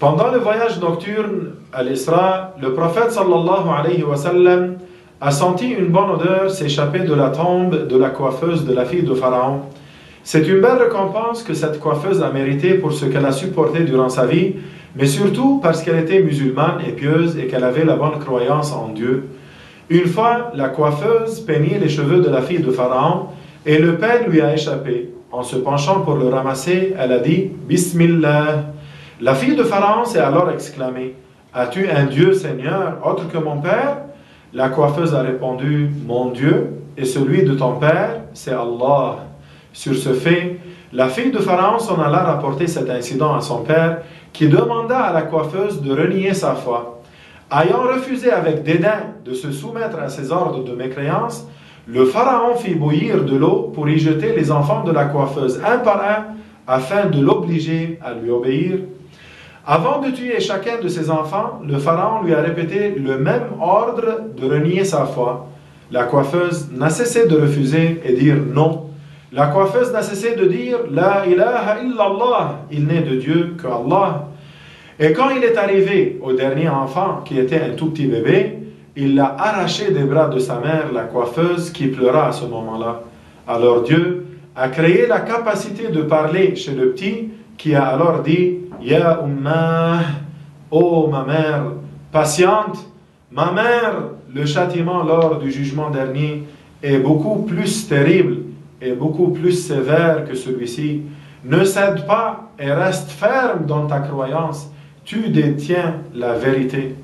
Pendant le voyage nocturne à l'Isra, le prophète sallallahu alayhi wa sallam a senti une bonne odeur s'échapper de la tombe de la coiffeuse de la fille de Pharaon. C'est une belle récompense que cette coiffeuse a méritée pour ce qu'elle a supporté durant sa vie, mais surtout parce qu'elle était musulmane et pieuse et qu'elle avait la bonne croyance en Dieu. Une fois, la coiffeuse peignait les cheveux de la fille de Pharaon et le pain lui a échappé. En se penchant pour le ramasser, elle a dit « Bismillah ». La fille de Pharaon s'est alors exclamée « As-tu un Dieu, Seigneur, autre que mon père ?» La coiffeuse a répondu « Mon Dieu et celui de ton père, c'est Allah ». Sur ce fait, la fille de Pharaon s'en alla rapporter cet incident à son père, qui demanda à la coiffeuse de renier sa foi. Ayant refusé avec dédain de se soumettre à ses ordres de mécréance, le Pharaon fit bouillir de l'eau pour y jeter les enfants de la coiffeuse un par un, afin de l'obliger à lui obéir. Avant de tuer chacun de ses enfants, le Pharaon lui a répété le même ordre de renier sa foi. La coiffeuse n'a cessé de refuser et dire non. La coiffeuse n'a cessé de dire « La ilaha illallah » il n'est de Dieu que Allah. Et quand il est arrivé au dernier enfant, qui était un tout petit bébé, il l'a arraché des bras de sa mère, la coiffeuse, qui pleura à ce moment-là. Alors Dieu a créé la capacité de parler chez le petit, qui a alors dit « Yaumâ, ô ma mère, patiente, ma mère, le châtiment lors du jugement dernier est beaucoup plus terrible et beaucoup plus sévère que celui-ci. Ne cède pas et reste ferme dans ta croyance, tu détiens la vérité. »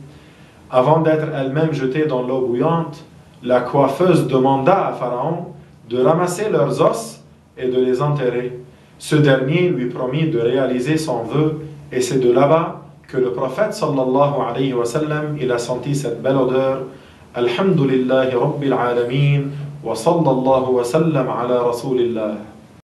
Avant d'être elle-même jetée dans l'eau bouillante, la coiffeuse demanda à Pharaon de ramasser leurs os et de les enterrer. Ce dernier lui promit de réaliser son vœu, et c'est de là-bas que le prophète sallallahu alayhi wa sallam, il a senti cette belle odeur. Alhamdulillahi rabbil alamin, wa sallallahu wa sallam ala rasulillah.